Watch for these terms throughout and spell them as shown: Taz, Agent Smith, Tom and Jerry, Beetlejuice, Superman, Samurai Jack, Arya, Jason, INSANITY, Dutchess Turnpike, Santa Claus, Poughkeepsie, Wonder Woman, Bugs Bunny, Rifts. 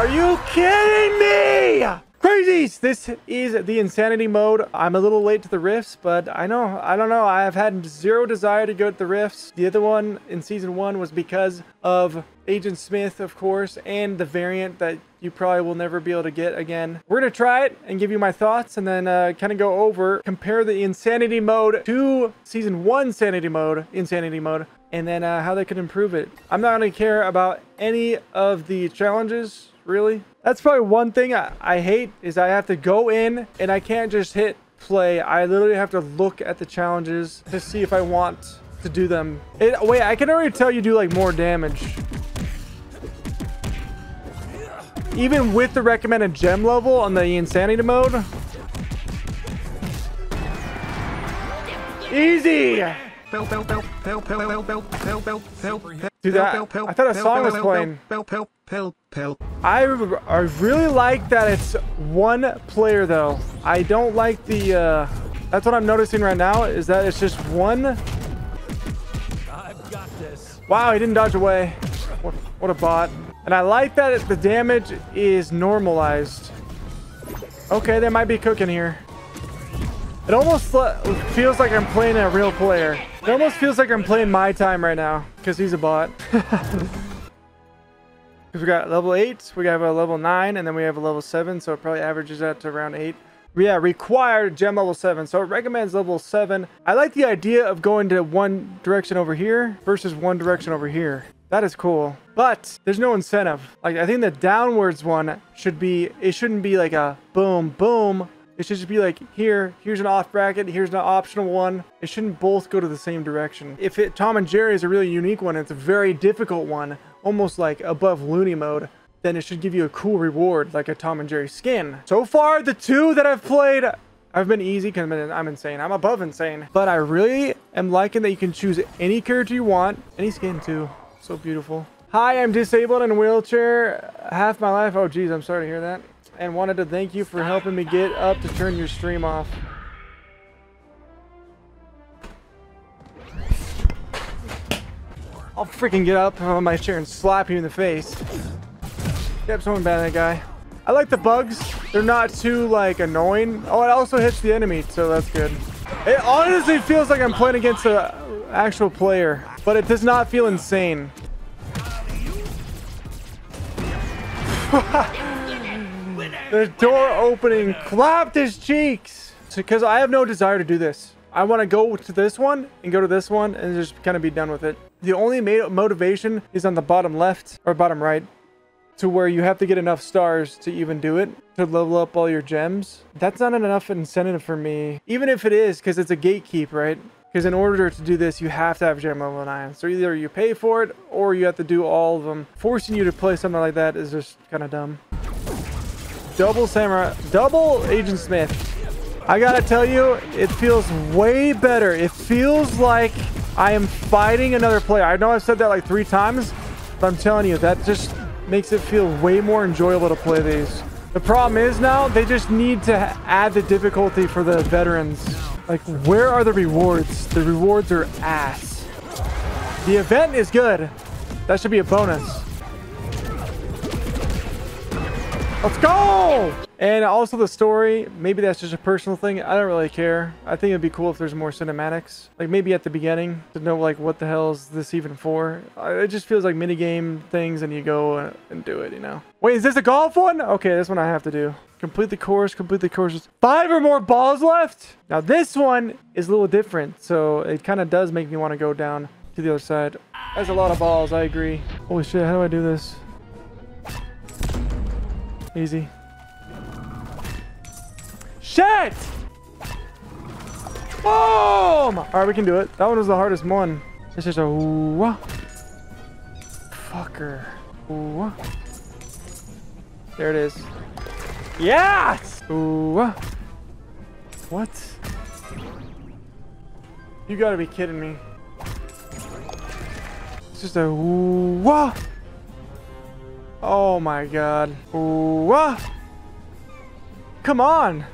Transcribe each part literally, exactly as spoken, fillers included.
Are you kidding me? Crazies! This is the insanity mode. I'm a little late to the rifts, but I know, I don't know, I've had zero desire to go to the rifts. The other one in season one was because of Agent Smith, of course, and the variant that you probably will never be able to get again. We're gonna try it and give you my thoughts, and then uh, kind of go over, compare the insanity mode to season one sanity mode, insanity mode, and then uh, how they could improve it. I'm not gonna care about any of the challenges, really. That's probably one thing I, I hate is I have to go in and I can't just hit play. I literally have to look at the challenges to see if I want to do them. It, wait, I can already tell you do like more damage. Even with the recommended gem level on the insanity mode. Easy! Dude, that, I thought a song was playing. I, I really like that it's one player though. I don't like the, uh, that's what I'm noticing right now is that it's just one. I've got this. Wow, he didn't dodge away. What, what a bot. And I like that the damage is normalized. Okay, they might be cooking here. It almost feels like I'm playing a real player. It almost feels like I'm playing my time right now because he's a bot. Because we got level eight, we have a level nine, and then we have a level seven, so it probably averages out to around eight. Yeah, required gem level seven, so it recommends level seven. I like the idea of going to one direction over here versus one direction over here. That is cool, but there's no incentive. Like, I think the downwards one should be, it shouldn't be like a boom, boom. It should just be like, here, here's an off bracket, here's an optional one. It shouldn't both go to the same direction. If it, Tom and Jerry is a really unique one, it's a very difficult one, almost like above loony mode, then it should give you a cool reward, like a Tom and Jerry skin. So far, the two that I've played, I've been easy because I'm insane. I'm above insane. But I really am liking that you can choose any character you want, any skin too. So beautiful. Hi, I'm disabled in a wheelchair half my life. Oh, geez, I'm sorry to hear that. And wanted to thank you for helping me get up to turn your stream off. I'll freaking get up on my chair and slap you in the face. Yep, someone bad that guy. I like the bugs. They're not too, like, annoying. Oh, it also hits the enemy, so that's good. It honestly feels like I'm playing against an actual player, but it does not feel insane. The door opening clapped his cheeks because I have no desire to do this. I want to go to this one and go to this one and just kind of be done with it. The only motivation is on the bottom left or bottom right to where you have to get enough stars to even do it, to level up all your gems. That's not enough incentive for me, even if it is, because it's a gatekeep, right? Because in order to do this, you have to have gem level nine. So either you pay for it or you have to do all of them. Forcing you to play something like that is just kind of dumb. Double Samurai, double Agent Smith. I gotta tell you, it feels way better. It feels like I am fighting another player. I know I've said that like three times, but I'm telling you, that just makes it feel way more enjoyable to play these. The problem is now, they just need to add the difficulty for the veterans. Like, where are the rewards? The rewards are ass. The event is good. That should be a bonus. Let's go! And also the story, maybe that's just a personal thing. I don't really care. I think it'd be cool if there's more cinematics. Like maybe at the beginning to know like what the hell is this even for. It just feels like minigame things and you go and do it, you know. Wait, is this a golf one? Okay, this one I have to do. Complete the course, complete the course. Five or more balls left? Now this one is a little different. So it kind of does make me want to go down to the other side. That's a lot of balls, I agree. Holy shit, how do I do this? Easy. Shit! Boom! Alright, we can do it. That one was the hardest one. It's just a wah. Fucker. Wah. There it is. Yes! Wah. What? You gotta be kidding me. It's just a wah. Oh my god. Ooh, ah. Come on.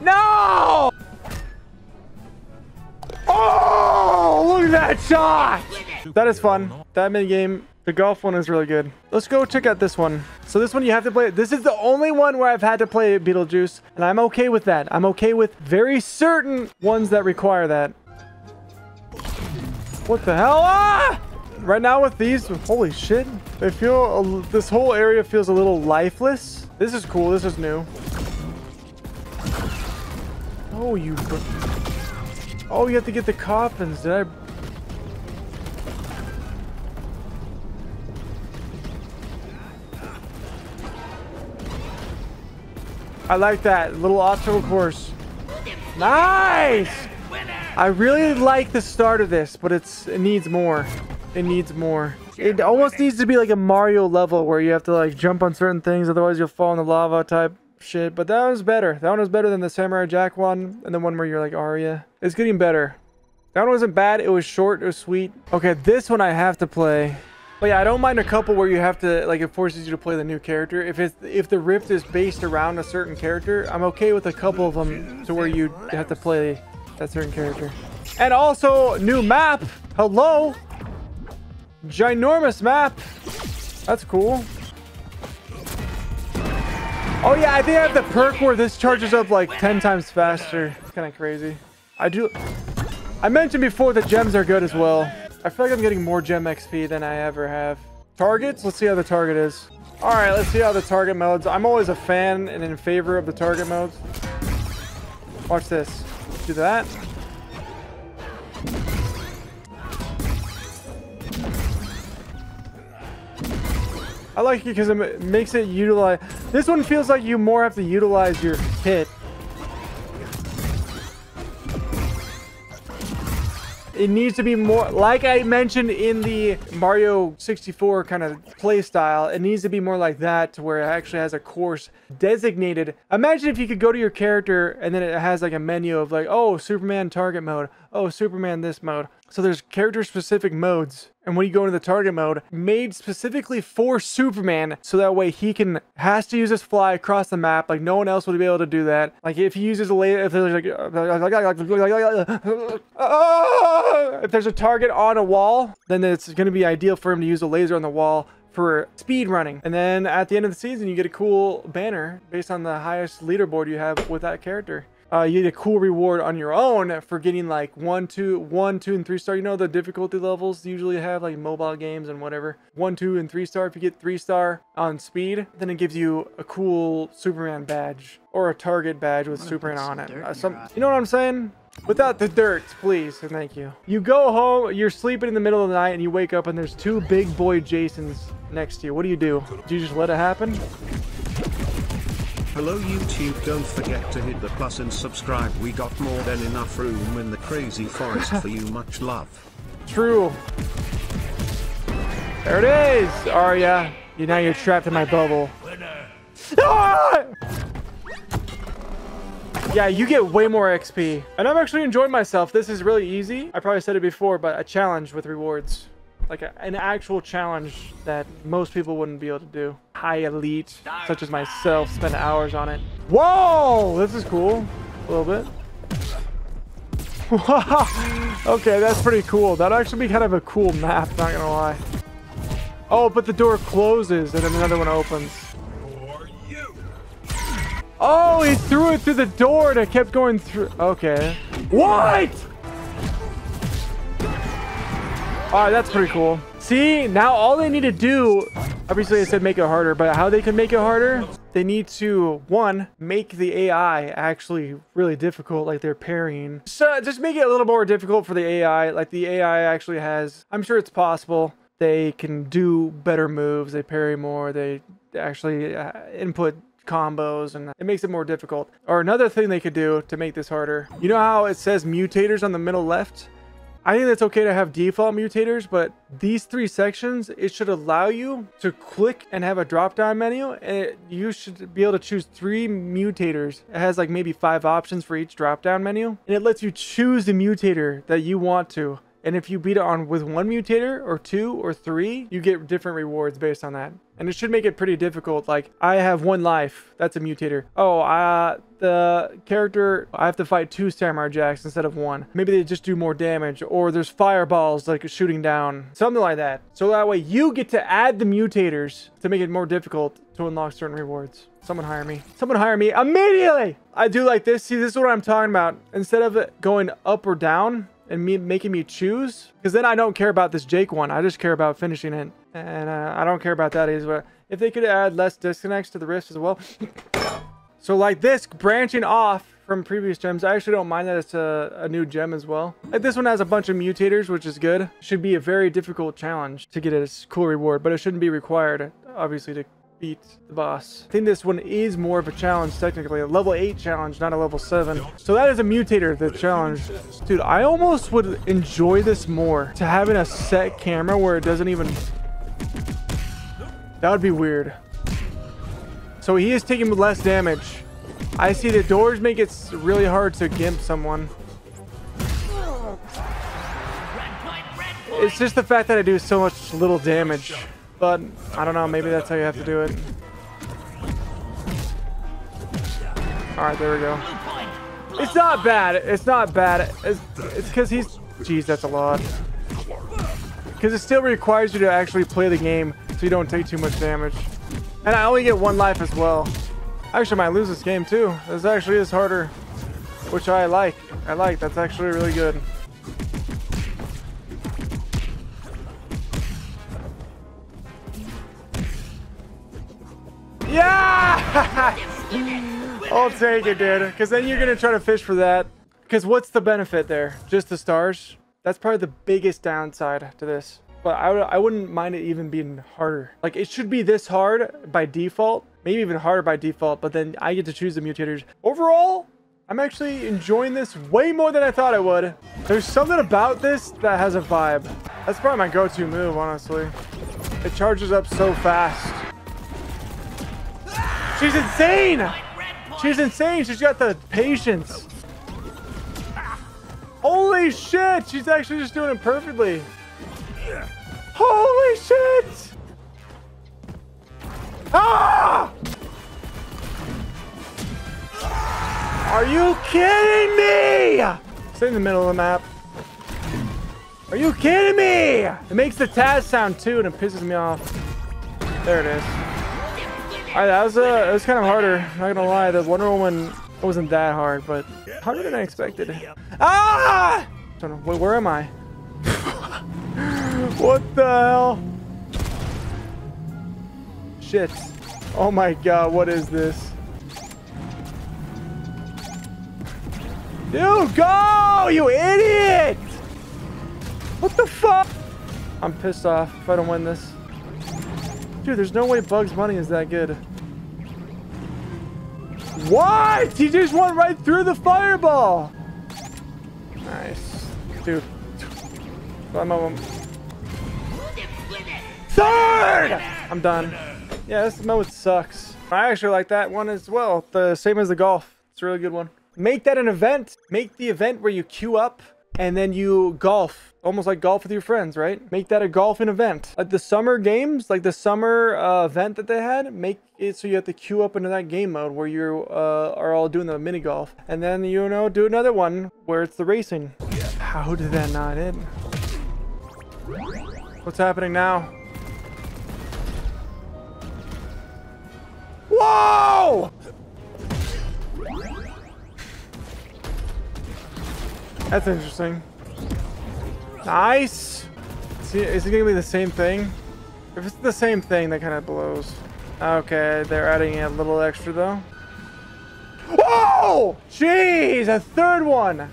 No! Oh, look at that shot! That is fun. That minigame The golf one is really good. Let's go check out this one. So this one you have to play. This is the only one where I've had to play Beetlejuice, and I'm okay with that. I'm okay with very certain ones that require that. What the hell? Ah! Right now with these, holy shit. They feel, this whole area feels a little lifeless. This is cool. This is new. Oh, you... Oh, you have to get the coffins. Did I... I like that. Little obstacle course. Nice! I really like the start of this, but it's it needs more. It needs more. It almost needs to be like a Mario level where you have to like jump on certain things, otherwise you'll fall in the lava type shit. But that one's better. That one was better than the Samurai Jack one and the one where you're like Arya. It's getting better. That one wasn't bad. It was short. It was sweet. Okay, this one I have to play. But yeah, I don't mind a couple where you have to, like, it forces you to play the new character. If it's, if the rift is based around a certain character, I'm okay with a couple of them to where you have to play that certain character. And also, new map! Hello! Ginormous map! That's cool. Oh yeah, I think I have the perk where this charges up like ten times faster. It's kind of crazy. I do... I mentioned before the gems are good as well. I feel like I'm getting more gem X P than I ever have. Targets? Let's see how the target is. All right, let's see how the target modes. I'm always a fan and in favor of the target modes. Watch this. Do that. I like it because it makes it utilize. This one feels like you more have to utilize your hit. It needs to be more, like I mentioned in the Mario sixty-four kind of play style, it needs to be more like that to where it actually has a course designated. Imagine if you could go to your character and then it has like a menu of like, oh, Superman target mode. Oh, Superman this mode. So there's character specific modes. And when you go into the target mode, made specifically for Superman, so that way he can, has to use his fly across the map. Like no one else would be able to do that. Like if he uses a laser, if there's like, uh, if there's a target on a wall, then it's going to be ideal for him to use a laser on the wall for speed running. And then at the end of the season, you get a cool banner based on the highest leaderboard you have with that character. Uh, you get a cool reward on your own for getting like one, two, one, two, and three star. You know the difficulty levels usually have like mobile games and whatever. One, two, and three star. If you get three star on speed, then it gives you a cool Superman badge or a target badge with Superman on it. Uh, some, you know what I'm saying? Without the dirt, please and thank you. You go home, you're sleeping in the middle of the night, and you wake up and there's two big boy Jasons next to you. What do you do? Do you just let it happen? Hello YouTube, don't forget to hit the plus and subscribe. We got more than enough room in the crazy forest for you. Much love. True. There it is, Arya. You now you're trapped in my bubble. Ah! Yeah, you get way more X P. And I'm actually enjoying myself. This is really easy. I probably said it before, but a challenge with rewards. Like a, an actual challenge that most people wouldn't be able to do. High elite, such as myself, spend hours on it. Whoa! This is cool. A little bit. Okay, that's pretty cool. That'd actually be kind of a cool map, not gonna lie. Oh, but the door closes and then another one opens. Oh, he threw it through the door and it kept going through. Okay. What? All right, that's pretty cool. See, now all they need to do, obviously I said make it harder, but how they can make it harder, they need to, one, make the A I actually really difficult, like they're parrying. So just make it a little more difficult for the A I, like the A I actually has, I'm sure it's possible, they can do better moves, they parry more, they actually input combos, and it makes it more difficult. Or another thing they could do to make this harder, you know how it says mutators on the middle left? I think that's okay to have default mutators, but these three sections, it should allow you to click and have a drop-down menu, and it, you should be able to choose three mutators. It has like maybe five options for each drop-down menu, and it lets you choose the mutator that you want to. And if you beat it on with one mutator or two or three, you get different rewards based on that. And it should make it pretty difficult. Like, I have one life. That's a mutator. Oh, uh, the character, I have to fight two Samurai Jacks instead of one. Maybe they just do more damage. Or there's fireballs, like, shooting down. Something like that. So that way, you get to add the mutators to make it more difficult to unlock certain rewards. Someone hire me. Someone hire me immediately! I do like this. See, this is what I'm talking about. Instead of it going up or down and me making me choose, because then I don't care about this Jake one. I just care about finishing it. And uh, I don't care about that either. If they could add less disconnects to the wrist as well. So like this, branching off from previous gems, I actually don't mind that it's a, a new gem as well. Like this one has a bunch of mutators, which is good. Should be a very difficult challenge to get a cool reward, but it shouldn't be required, obviously, to beat the boss. I think this one is more of a challenge, technically. A level eight challenge, not a level seven. So that is a mutator, the challenge. Dude, I almost would enjoy this more, to having a set camera where it doesn't even... That would be weird. So he is taking less damage. I see the doors make it really hard to gimp someone. It's just the fact that I do so much little damage. But I don't know, maybe that's how you have to do it. Alright, there we go. It's not bad. It's not bad. It's because he's... Jeez, that's a lot. Because it still requires you to actually play the game, so you don't take too much damage. And I only get one life as well. Actually, I might lose this game too. This actually is harder, which I like. I like. That's actually really good. Yeah! I'll take it, dude. Because then you're going to try to fish for that. Because what's the benefit there? Just the stars? That's probably the biggest downside to this. But I, I wouldn't mind it even being harder. Like, it should be this hard by default. Maybe even harder by default. But then I get to choose the mutators. Overall, I'm actually enjoying this way more than I thought I would. There's something about this that has a vibe. That's probably my go-to move, honestly. It charges up so fast. She's insane! She's insane! She's got the patience. Holy shit! She's actually just doing it perfectly. Holy shit! Ah! Are you kidding me? Stay in the middle of the map. Are you kidding me? It makes the Taz sound too, and it pisses me off. There it is. Alright, that was, uh, it was kind of harder. I'm not gonna lie, the Wonder Woman wasn't that hard, but harder than I expected. Ah! Wait, where am I? What the hell? Shit. Oh my god, what is this? Dude, go! You idiot! What the fuck? I'm pissed off if I don't win this. Dude, there's no way Bugs Bunny is that good. What? He just went right through the fireball. Nice. Dude. I'm Third! I'm done. Yeah, this mode sucks. I actually like that one as well. The same as the golf. It's a really good one. Make that an event. Make the event where you queue up and then you golf. Almost like golf with your friends, right? Make that a golfing event. Like the summer games, like the summer uh, event that they had, make it so you have to queue up into that game mode where you uh, are all doing the mini golf. And then, you know, do another one where it's the racing. How did that not end? What's happening now? Whoa! That's interesting. Nice! See, is it gonna be the same thing? If it's the same thing, that kind of blows. Okay, they're adding a little extra though. Whoa! Jeez, a third one!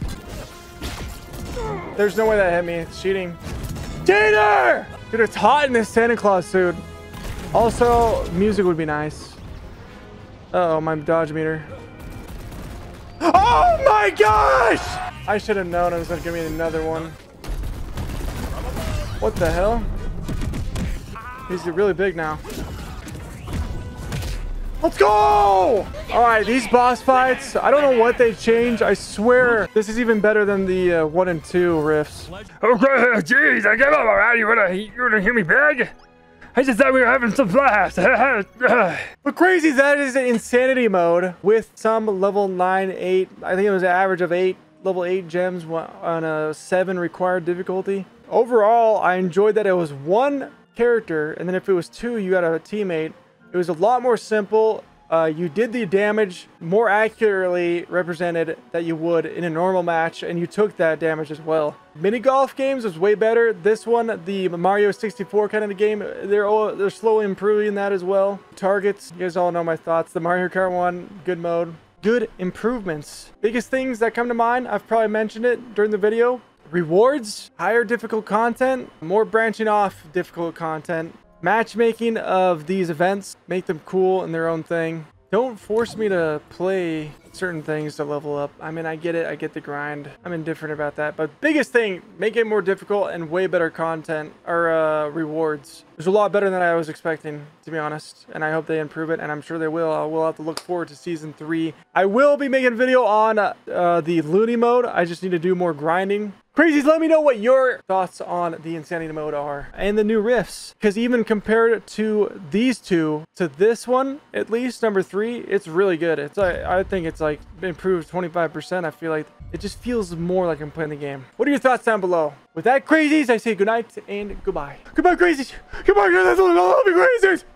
There's no way that hit me. It's cheating. Cheater! Dude, it's hot in this Santa Claus suit. Also, music would be nice. Uh oh, my dodge meter. Oh my gosh! I should have known it was gonna give me another one. What the hell? He's really big now. Let's go! Alright, these boss fights, I don't know what they've changed. I swear, this is even better than the uh, one and two riffs. Okay, jeez, I got all right. You wanna, you wanna hear me beg? I just thought we were having some laughs. But crazy, that is insanity mode with some level nine, eight, I think it was an average of eight, level eight gems on a seven required difficulty. Overall, I enjoyed that it was one character, and then if it was two, you got a teammate. It was a lot more simple. Uh, you did the damage more accurately represented that you would in a normal match, and you took that damage as well. Mini golf games was way better. This one, the Mario sixty-four kind of game, they're all, they're slowly improving that as well. Targets, you guys all know my thoughts. The Mario Kart one, good mode, good improvements. Biggest things that come to mind, I've probably mentioned it during the video. Rewards, higher difficult content, more branching off difficult content. Matchmaking of these events, make them cool in their own thing. Don't force me to play certain things to level up. I mean, I get it, I get the grind. I'm indifferent about that, but biggest thing, make it more difficult and way better content or uh, rewards. It was a lot better than I was expecting, to be honest, and I hope they improve it, and I'm sure they will. I will have to look forward to season three. I will be making a video on uh, uh, the loony mode. I just need to do more grinding. Crazies, let me know what your thoughts on the insanity mode are and the new riffs, because even compared to these two, to this one, at least number three, it's really good. It's I, I think it's like improved twenty-five percent. I feel like it just feels more like I'm playing the game. What are your thoughts down below? With that, crazies, I say goodnight and goodbye. Goodbye, crazies. Goodbye, crazies. I love you, crazies.